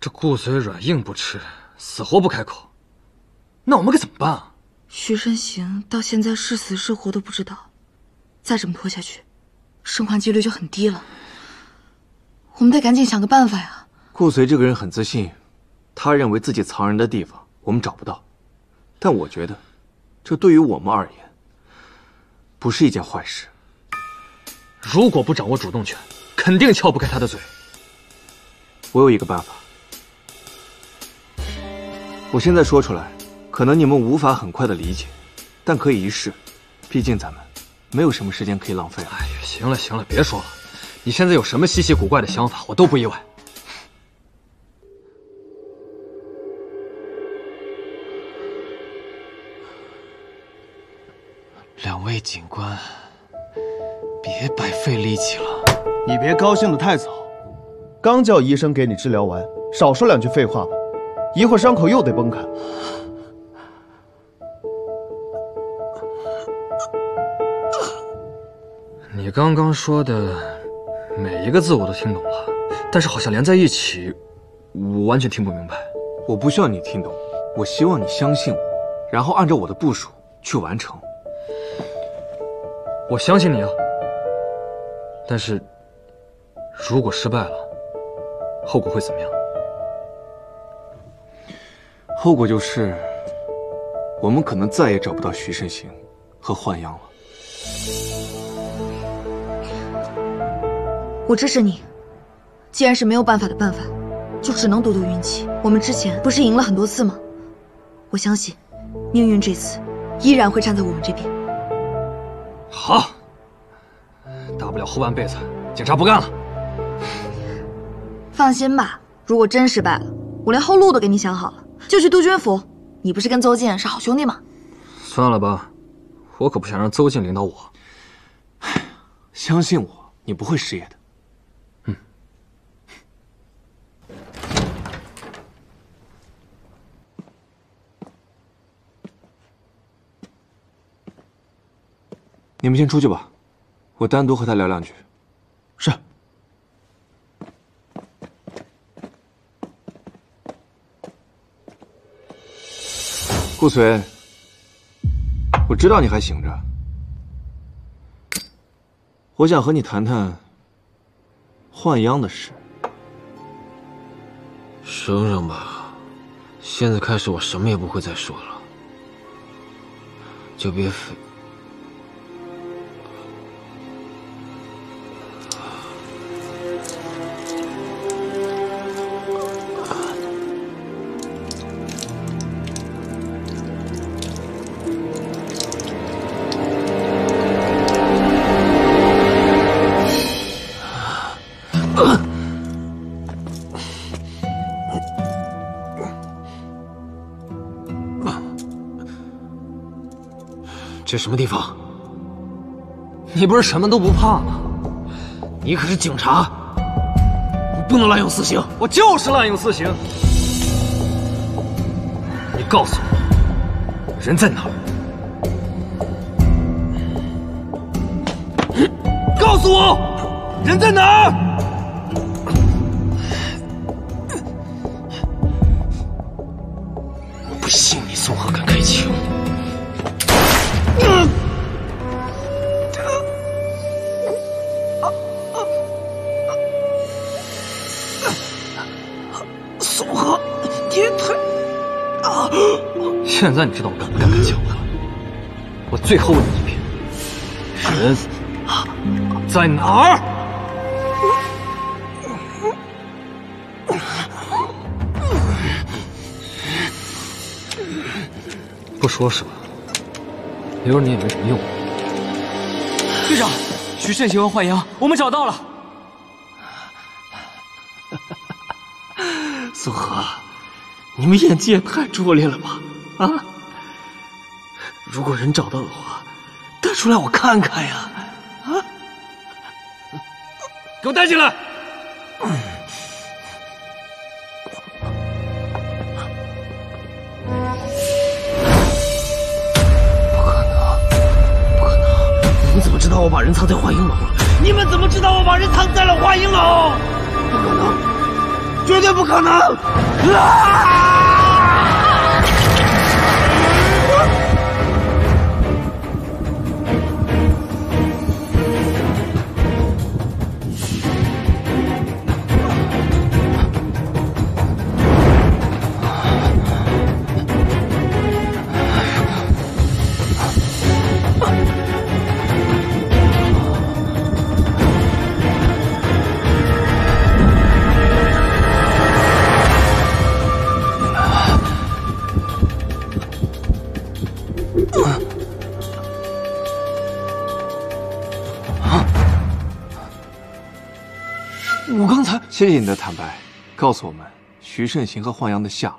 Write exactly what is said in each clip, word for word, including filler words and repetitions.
这顾嘴软硬不吃，死活不开口，那我们该怎么办啊？徐申行到现在是死是活都不知道，再这么拖下去，生还几率就很低了。我们得赶紧想个办法呀！顾随这个人很自信，他认为自己藏人的地方我们找不到，但我觉得，这对于我们而言，不是一件坏事。如果不掌握主动权，肯定撬不开他的嘴。我有一个办法，我现在说出来。 可能你们无法很快的理解，但可以一试，毕竟咱们没有什么时间可以浪费了。哎呀，行了行了，别说了，你现在有什么稀奇古怪的想法，我都不意外。两位警官，别白费力气了。你别高兴得太早，刚叫医生给你治疗完，少说两句废话吧，一会儿伤口又得崩开。 你刚刚说的每一个字我都听懂了，但是好像连在一起，我完全听不明白。我不需要你听懂，我希望你相信我，然后按照我的部署去完成。我相信你啊，但是如果失败了，后果会怎么样？后果就是，我们可能再也找不到徐申行和幻央了。 我支持你，既然是没有办法的办法，就只能赌赌运气。我们之前不是赢了很多次吗？我相信，命运这次依然会站在我们这边。好，大不了后半辈子警察不干了。放心吧，如果真失败了，我连后路都给你想好了，就去督军府。你不是跟邹静是好兄弟吗？算了吧，我可不想让邹静领导我。相信我，你不会失业的。 你们先出去吧，我单独和他聊两句。是。顾随，我知道你还醒着，我想和你谈谈幻央的事。省省吧，现在开始我什么也不会再说了，就别非。 这什么地方？你不是什么都不怕吗？你可是警察，你不能滥用私刑。我就是滥用私刑。你告诉我，人在哪儿？告诉我，人在哪儿？ 现在你知道我敢不敢跟前了？我最后问你一遍，人在哪儿？ 不说是吧？留着你也没什么用。队长，徐慎行和幻阳，我们找到了。苏荷，你们演技也太拙劣了吧！啊！如果人找到的话，带出来我看看呀！啊！给我带进来！嗯 我把人藏在华阴楼了，你们怎么知道我把人藏在了华阴楼？不可能，绝对不可能！啊！我刚才谢谢你的坦白，告诉我们徐慎行和晃阳的下落。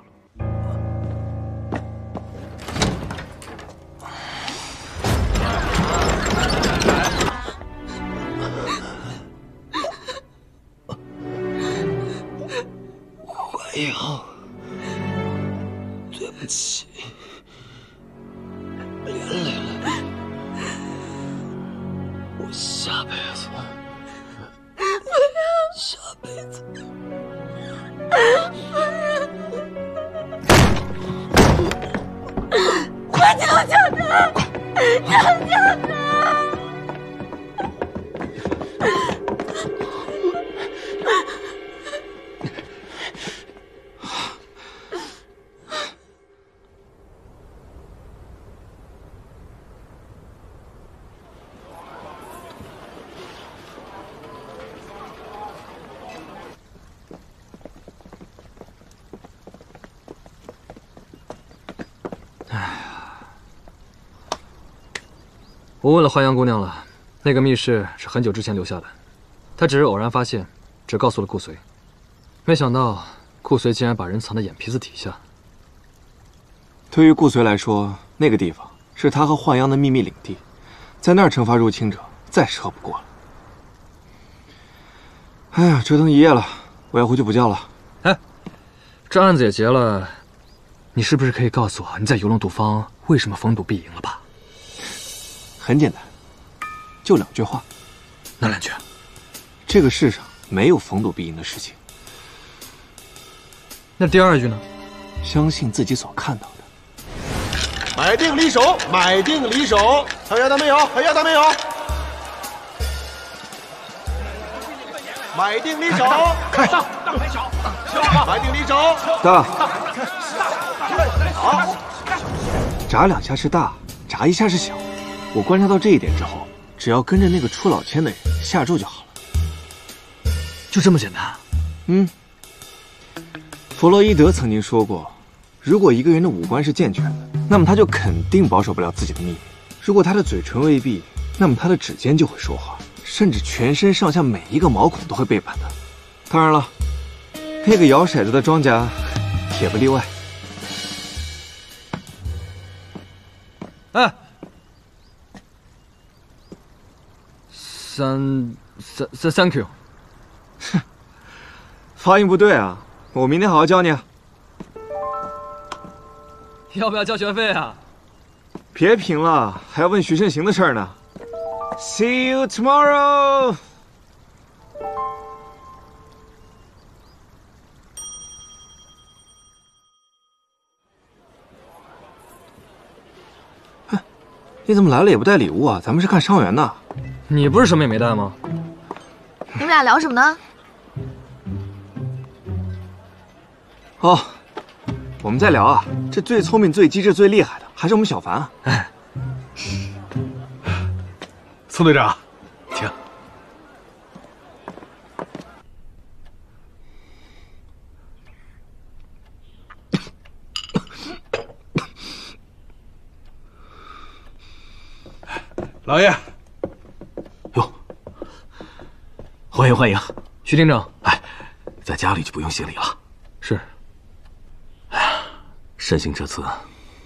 我问了淮阳姑娘了，那个密室是很久之前留下的，她只是偶然发现，只告诉了顾随，没想到顾随竟然把人藏在眼皮子底下。对于顾随来说，那个地方是他和淮阳的秘密领地，在那儿惩罚入侵者，再适合不过了。哎呀，折腾一夜了，我要回去补觉了。哎，这案子也结了，你是不是可以告诉我，你在游龙赌坊为什么逢赌必赢了吧？ 很简单，就两句话。哪两句？这个世上没有逢赌必赢的事情。那第二句呢？相信自己所看到的。买定离手，买定离手。还有鸭蛋没有？还有鸭蛋没有？买定离手，开大大还小，小买定离手，大好。炸两下是大，炸一下是小。 我观察到这一点之后，只要跟着那个出老千的人下注就好了，就这么简单。嗯，弗洛伊德曾经说过，如果一个人的五官是健全的，那么他就肯定保守不了自己的秘密；如果他的嘴唇未闭，那么他的指尖就会说话，甚至全身上下每一个毛孔都会背叛他。当然了，那个摇骰子的庄家也不例外。哎。 三三三 ，thank you。哼，发音不对啊，我明天好好教你啊。要不要交学费啊？别贫了，还要问徐慎行的事儿呢。See you tomorrow。哼，你怎么来了也不带礼物啊？咱们是看伤员的。 你不是什么也没带吗？你们俩聊什么呢？哦，我们在聊啊，这最聪明、最机智、最厉害的还是我们小凡啊！哎，宋队长，请。老爷。 欢迎欢迎，徐厅长。哎，在家里就不用行礼了。是。哎，慎行这次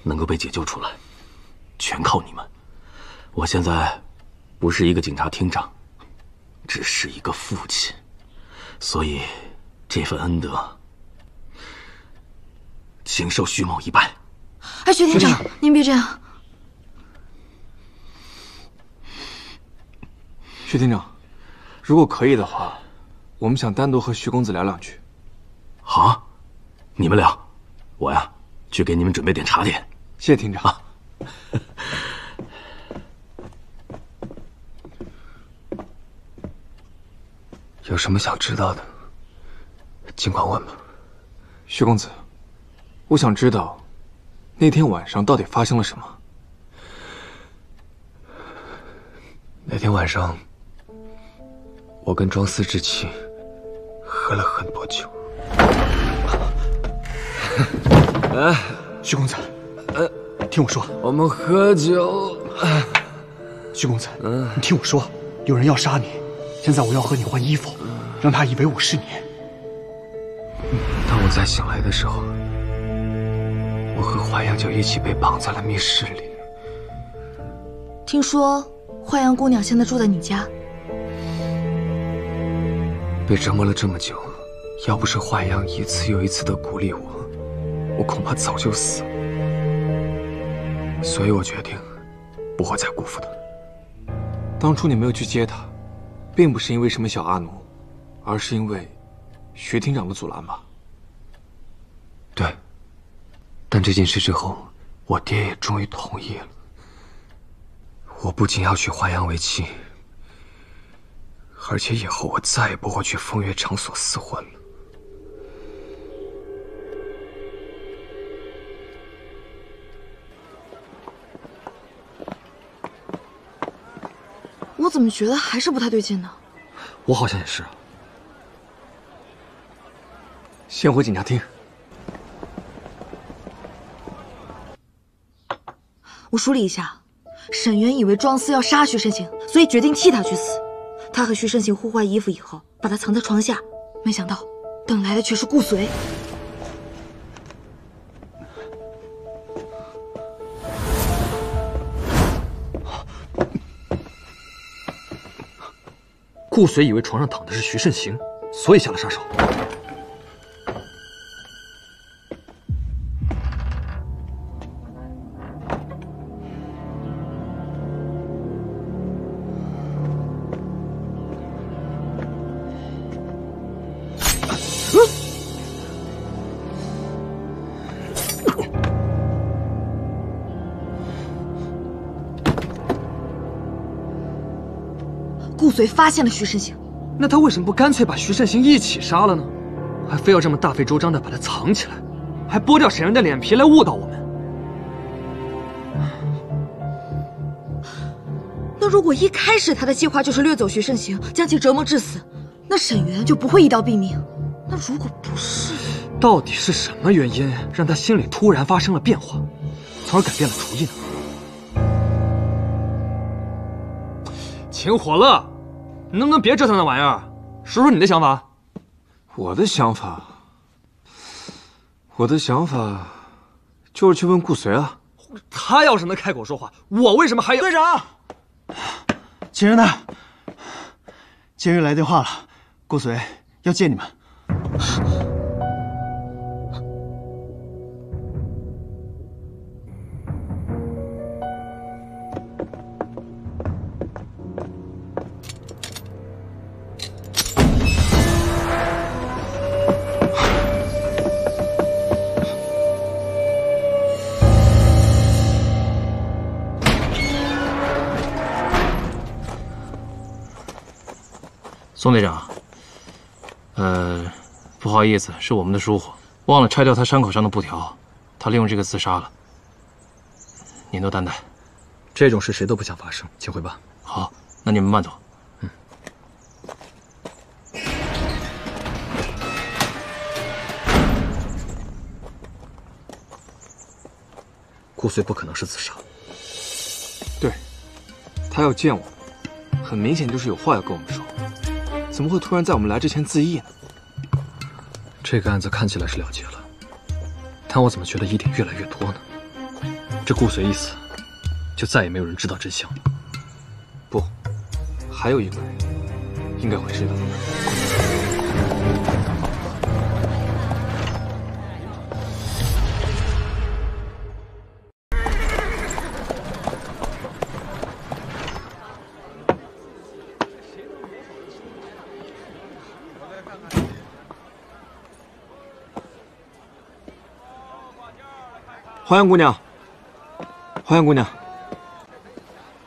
能够被解救出来，全靠你们。我现在不是一个警察厅长，只是一个父亲，所以这份恩德，请受徐某一拜。哎，徐厅长，您别这样。徐厅长。 如果可以的话，我们想单独和徐公子聊两句。啊，你们俩，我呀去给你们准备点茶点。谢谢厅长。啊 有什么想知道的，尽管问吧。薛公子，我想知道那天晚上到底发生了什么。那天晚上，我跟庄司之妻喝了很多酒。哎，薛公子，呃，听我说，我们喝酒。薛公子，你听我说，有人要杀你。 现在我要和你换衣服，让他以为我是你。当我再醒来的时候，我和华阳就一起被绑在了密室里。听说华阳姑娘现在住在你家，被折磨了这么久，要不是华阳一次又一次的鼓励我，我恐怕早就死了。所以我决定不会再辜负她。当初你没有去接她。 并不是因为什么小阿奴，而是因为薛厅长的阻拦吧。对，但这件事之后，我爹也终于同意了。我不仅要娶华阳为妻，而且以后我再也不会去风月场所私婚了。我怎么觉得还是不太对劲呢？我好像也是。先回警察厅。我梳理一下，沈源以为庄司要杀徐深行，所以决定替他去死。他和徐深行互换衣服以后，把他藏在床下，没想到等来的却是顾随。顾随以为床上躺的是徐慎行，所以下了杀手。顾随发现了徐慎行，那他为什么不干脆把徐慎行一起杀了呢？还非要这么大费周章的把他藏起来，还剥掉沈源的脸皮来误导我们。那如果一开始他的计划就是掠走徐慎行，将其折磨致死，那沈源就不会一刀毙命。那如果不是，到底是什么原因让他心里突然发生了变化，从而改变了主意呢？停火了！ 你能不能别折腾那玩意儿？说说你的想法。我的想法，我的想法就是去问顾随啊。他要是能开口说话，我为什么还要？队长，警人呢？监狱来电话了，顾随要见你们。宋队长，呃，不好意思，是我们的疏忽，忘了拆掉他伤口上的布条，他利用这个自杀了。您多担待，这种事谁都不想发生，请回吧。好，那你们慢走。嗯。顾随不可能是自杀，对，他要见我，很明显就是有话要跟我们说。 怎么会突然在我们来之前自缢呢？这个案子看起来是了结了，但我怎么觉得疑点越来越多呢？这顾随一死，就再也没有人知道真相了。不，还有一个人应该会知道。花样姑娘，花样姑娘，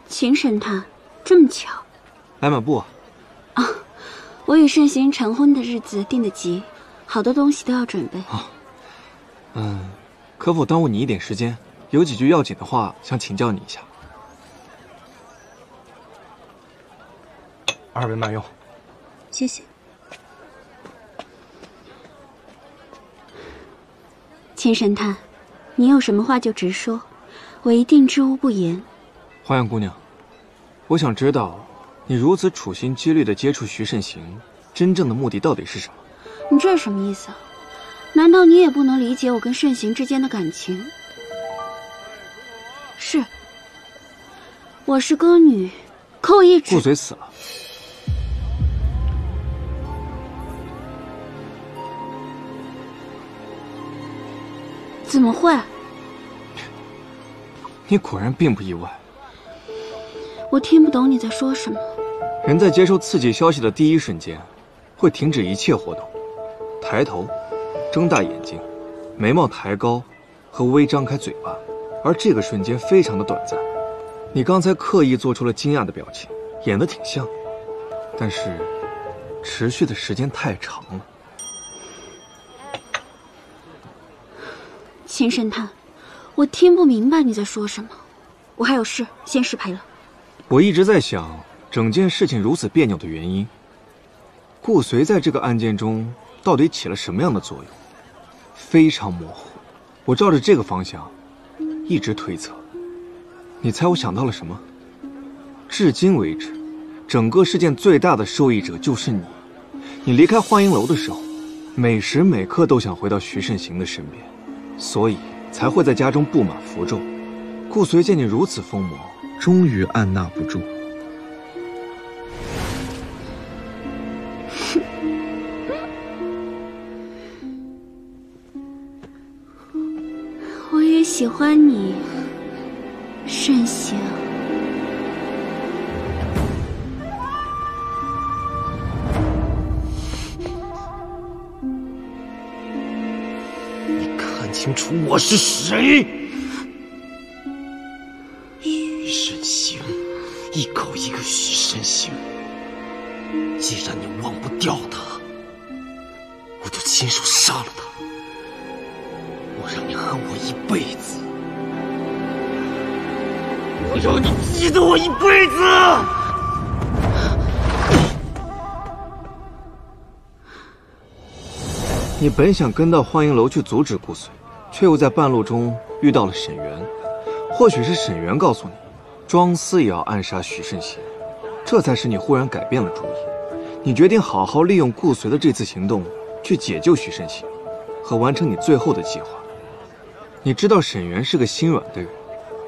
情神探，这么巧，来买布啊！啊，我与盛行成婚的日子定得急，好多东西都要准备。啊，嗯，可否耽误你一点时间？有几句要紧的话想请教你一下。二位慢用，谢谢。 秦神探，你有什么话就直说，我一定知无不言。花样姑娘，我想知道，你如此处心积虑地接触徐慎行，真正的目的到底是什么？你这是什么意思啊？难道你也不能理解我跟慎行之间的感情？是，我是歌女，可我一直……顾随死了。 怎么会？你果然并不意外。我听不懂你在说什么。人在接受刺激消息的第一瞬间，会停止一切活动，抬头，睁大眼睛，眉毛抬高，和微张开嘴巴。而这个瞬间非常的短暂。你刚才刻意做出了惊讶的表情，演得挺像，但是持续的时间太长了。 秦神探，我听不明白你在说什么，我还有事先失陪了。我一直在想，整件事情如此别扭的原因，顾随在这个案件中到底起了什么样的作用，非常模糊。我照着这个方向，一直推测。你猜我想到了什么？至今为止，整个事件最大的受益者就是你。你离开幻音楼的时候，每时每刻都想回到徐慎行的身边。 所以才会在家中布满符咒。顾随见你如此疯魔，终于按捺不住。我也喜欢你，慎行。清楚我是谁！徐慎行，一口一个徐慎行。既然你忘不掉他，我就亲手杀了他。我让你恨我一辈子，我让你记得我一辈子。 你本想跟到幻音楼去阻止顾随，却又在半路中遇到了沈源。或许是沈源告诉你，庄司也要暗杀徐慎行，这才使你忽然改变了主意。你决定好好利用顾随的这次行动，去解救徐慎行，和完成你最后的计划。你知道沈源是个心软的人，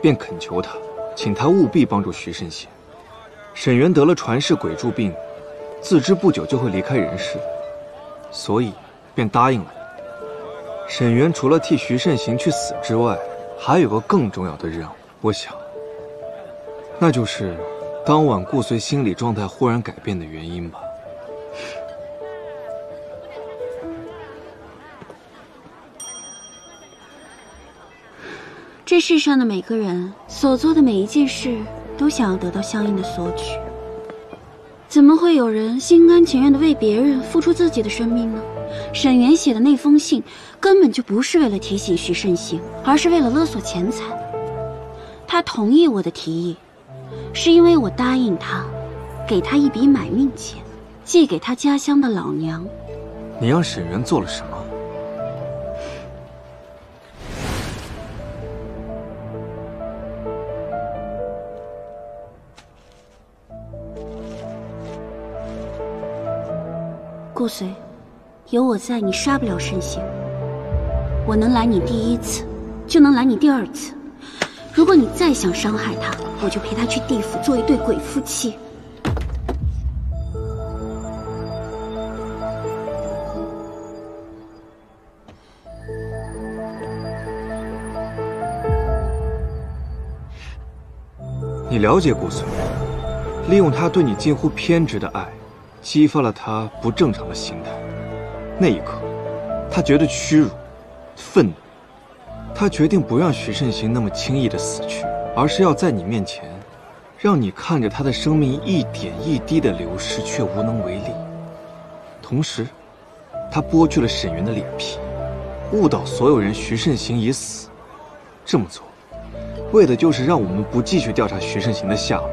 便恳求他，请他务必帮助徐慎行。沈源得了传世鬼柱病，自知不久就会离开人世，所以。 便答应了。沈源除了替徐慎行去死之外，还有个更重要的任务。我想，那就是当晚顾随心理状态忽然改变的原因吧。这世上的每个人所做的每一件事，都想要得到相应的索取。怎么会有人心甘情愿地为别人付出自己的生命呢？ 沈源写的那封信，根本就不是为了提醒徐慎行，而是为了勒索钱财。他同意我的提议，是因为我答应他，给他一笔买命钱，寄给他家乡的老娘。你让沈源做了什么？顾随。 有我在，你杀不了慎行。我能拦你第一次，就能拦你第二次。如果你再想伤害他，我就陪他去地府做一对鬼夫妻。你了解顾随，利用他对你近乎偏执的爱，激发了他不正常的心态。 那一刻，他觉得屈辱、愤怒，他决定不让徐慎行那么轻易的死去，而是要在你面前，让你看着他的生命一点一滴的流逝，却无能为力。同时，他剥去了沈云的脸皮，误导所有人徐慎行已死。这么做，为的就是让我们不继续调查徐慎行的下落。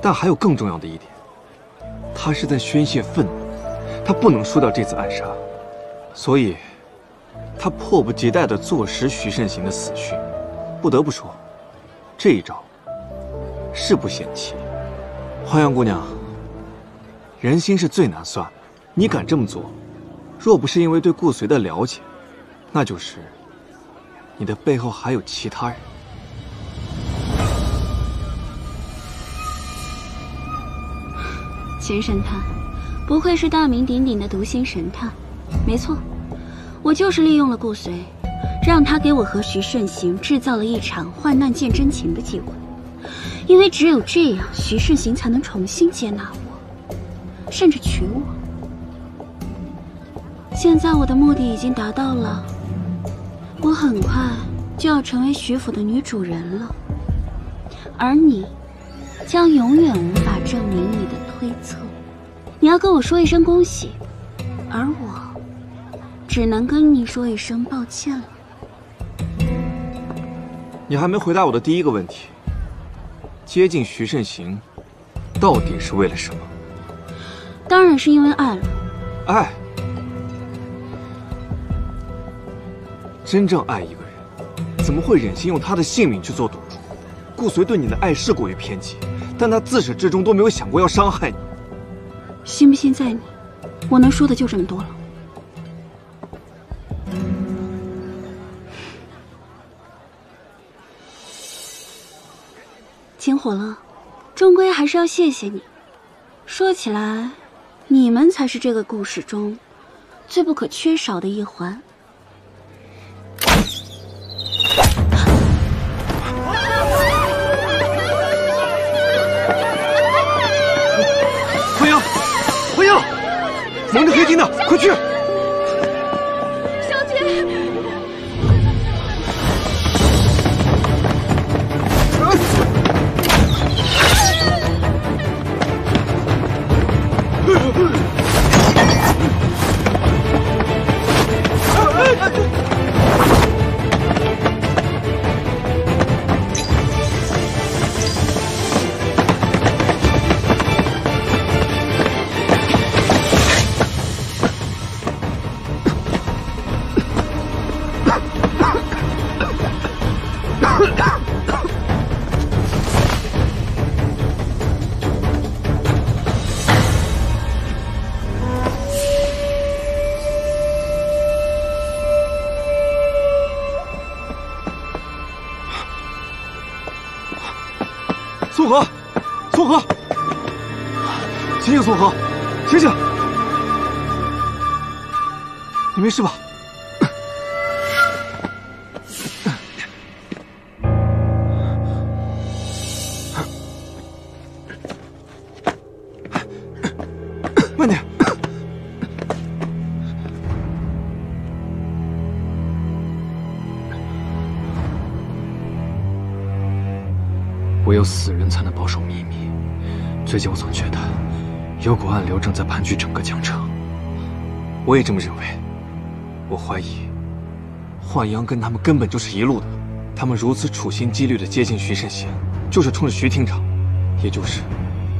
但还有更重要的一点，他是在宣泄愤怒，他不能输掉这次暗杀，所以。 他迫不及待地坐实徐慎行的死讯，不得不说，这一招是不险棋。花阳姑娘，人心是最难算的，你敢这么做，若不是因为对顾随的了解，那就是你的背后还有其他人。秦神探，不愧是大名鼎鼎的读心神探，没错。 我就是利用了顾随，让他给我和徐慎行制造了一场患难见真情的机会，因为只有这样，徐慎行才能重新接纳我，甚至娶我。现在我的目的已经达到了，我很快就要成为徐府的女主人了，而你将永远无法证明你的推测。你要跟我说一声恭喜，而我。 只能跟你说一声抱歉了。你还没回答我的第一个问题：接近徐慎行，到底是为了什么？当然是因为爱了。爱，真正爱一个人，怎么会忍心用他的性命去做赌注？顾随对你的爱是过于偏激，但他自始至终都没有想过要伤害你。信不信在你，我能说的就这么多了。 秦火乐，终归还是要谢谢你。说起来，你们才是这个故事中最不可缺少的一环。辉阳，辉阳，蒙着黑金的，快去！ 苏荷，醒醒！你没事吧？慢点！唯有死人才能保守秘密。最近我总觉得。 有股暗流正在盘踞整个江城，我也这么认为。我怀疑，幻阳跟他们根本就是一路的。他们如此处心积虑的接近徐慎行，就是冲着徐厅长，也就是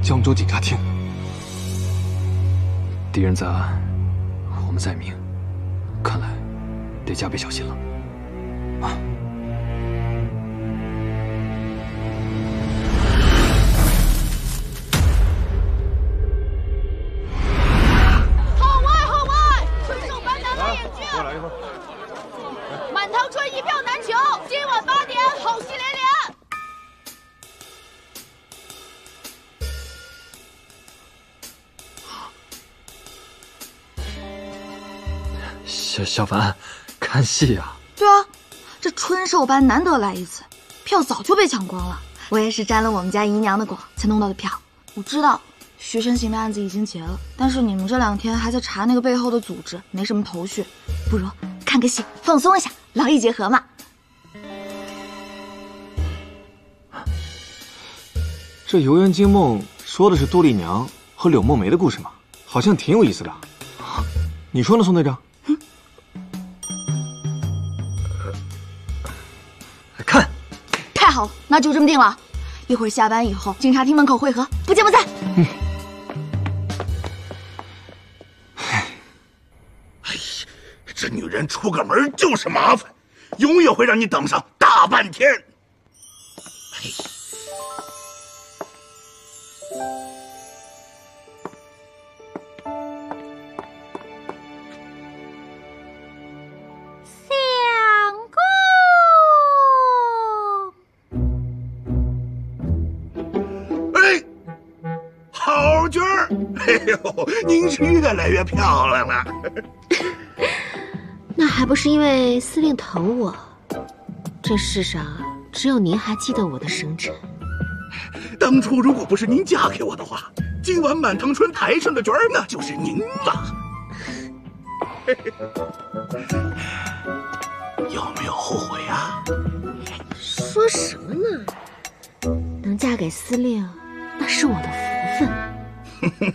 江州警察厅。敌人在暗，我们在明，看来得加倍小心了。啊！ 小凡，看戏啊！对啊，这春兽班难得来一次，票早就被抢光了。我也是沾了我们家姨娘的光才弄到的票。我知道徐申行的案子已经结了，但是你们这两天还在查那个背后的组织，没什么头绪。不如看个戏放松一下，劳逸结合嘛。这《游园惊梦》说的是杜丽娘和柳梦梅的故事吗？好像挺有意思的。你说呢，宋队长？嗯、看，太好了，那就这么定了。一会儿下班以后，警察厅门口汇合，不见不散。嗯。 这女人出个门就是麻烦，永远会让你等上大半天。相公，哎，好娟儿，哎呦，您是越来越漂亮了。那还不是因为司令疼我。这世上只有您还记得我的生辰。当初如果不是您嫁给我的话，今晚满堂春台上的角儿那就是您了。有没有后悔啊？说什么呢？能嫁给司令，那是我的福分。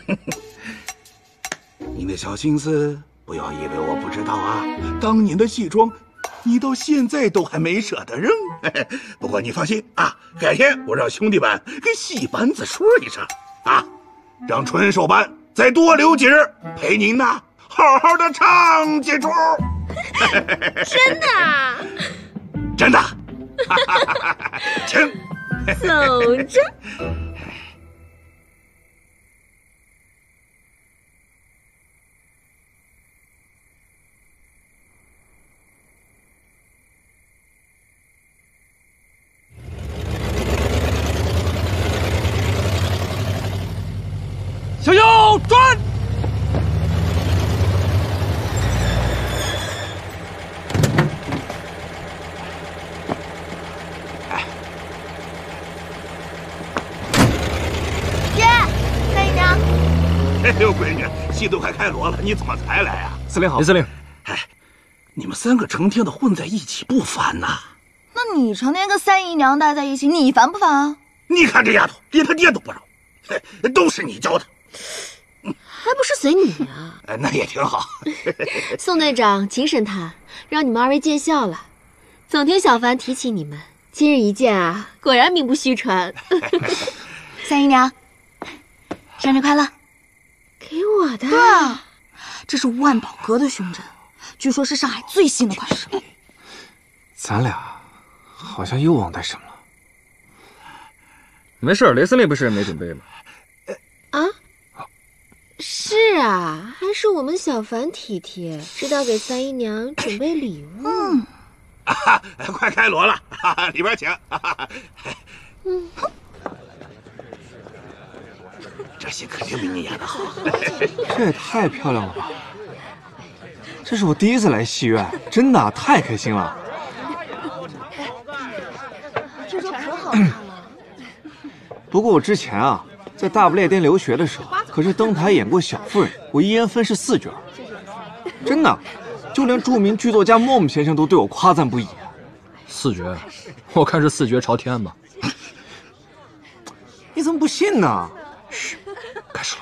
你的小心思。 不要以为我不知道啊！当年的戏装，你到现在都还没舍得扔。不过你放心啊，改天我让兄弟们跟戏班子说一声啊，让纯手班再多留几日，陪您呐、啊、好好的唱几出。真的？真的。请走着。 向右转。姐，看一张。哎呦，闺女，戏都快开锣了，你怎么才来啊？司令好，林司令。哎，你们三个成天的混在一起不烦呐？那你成天跟三姨娘待在一起，你烦不烦啊？你看这丫头，连她爹都不饶，都是你教的。 还不是随你啊！那也挺好。宋队长，请审他，让你们二位见笑了。总听小凡提起你们，今日一见啊，果然名不虚传。三姨娘，生日快乐！给我的？对啊，这是万宝阁的胸针，据说是上海最新的款式。咱俩好像又忘带什么了。没事，雷司令不是没准备吗？啊？ 是啊，还是我们小凡体贴，知道给三姨娘准备礼物。嗯，啊，快开锣了，啊、里边请。啊、嗯，这戏肯定比你演的好。这也太漂亮了吧！这是我第一次来戏院，真的太开心了。这都可好看了。不过我之前啊。 在大不列颠留学的时候，可是登台演过《小妇人》，我一言分饰四角，真的，就连著名剧作家莫姆先生都对我夸赞不已。四绝，我看是四绝朝天吧。你怎么不信呢？嘘，开始了。